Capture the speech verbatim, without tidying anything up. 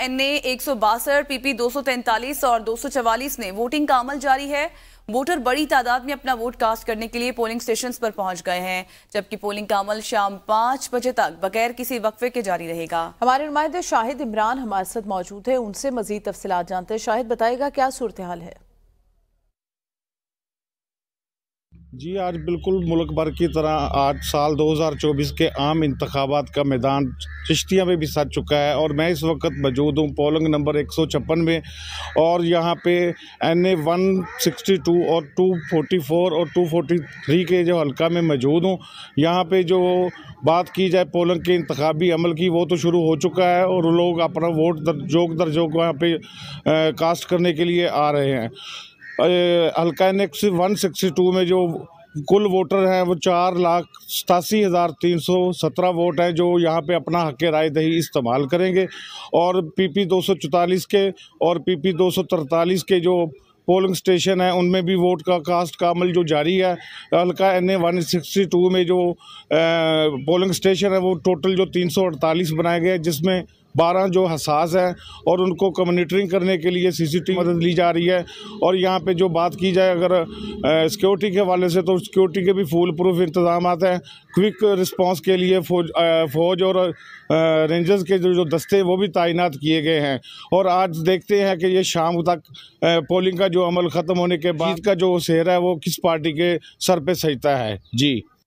NA एक सौ बासठ पीपी दो सौ तैंतालीस और दो सौ चवालीस ने वोटिंग का अमल जारी है। वोटर बड़ी तादाद में अपना वोट कास्ट करने के लिए पोलिंग स्टेशंस पर पहुंच गए हैं, जबकि पोलिंग का अमल शाम पाँच बजे तक बगैर किसी वक्फे के जारी रहेगा। हमारे नुमाइंदे शाहिद इमरान हमारे साथ मौजूद है, उनसे मजीद तफसीलात जानते हैं। शाहिद बताएगा क्या सूरत हाल है? जी, आज बिल्कुल मुल्क भर की तरह आज साल दो हज़ार चौबीस के आम इंतखाबात का मैदान चिश्तियाँ में भी सज चुका है और मैं इस वक्त मौजूद हूँ पोलिंग नंबर एक सौ छप्पन में और यहाँ पे N A one sixty two और टू फोर्टी फोर और टू फोर्टी थ्री के जो हल्का में मौजूद हूँ। यहाँ पे जो बात की जाए पोलिंग के इंतखाबी अमल की, वो तो शुरू हो चुका है और लोग अपना वोट जोग दर जोग वहाँ पे कास्ट करने के लिए आ रहे हैं। हल्का नेक्स वन सिक्सटी टू में जो कुल वोटर हैं वो चार लाख सतासी हज़ार तीन सौ सत्रह वोट हैं जो यहाँ पे अपना हक़ राय दही इस्तेमाल करेंगे और पीपी दो सौ चौतालीस के और पीपी दो सौ तरतालीस के जो पोलिंग स्टेशन है उनमें भी वोट का कास्ट का अमल जो जारी है। हल्का N A one sixty two में जो पोलिंग स्टेशन है वो टोटल जो तीन सौ अड़तालीस बनाए गए, जिसमें बारह जो हसास हैं और उनको कम्यूनिटरिंग करने के लिए सीसीटीवी मदद ली जा रही है। और यहाँ पे जो बात की जाए अगर सिक्योरिटी के हवाले से, तो सिक्योरिटी के भी फूल प्रूफ इंतजाम हैं। क्विक रिस्पांस के लिए फौज फौज और रेंजर्स के जो जो दस्ते वो भी तैनात किए गए हैं। और आज देखते हैं कि ये शाम तक पोलिंग का जो अमल ख़त्म होने के बाद का जो सेहरा है वो किस पार्टी के सर पर सजता है। जी।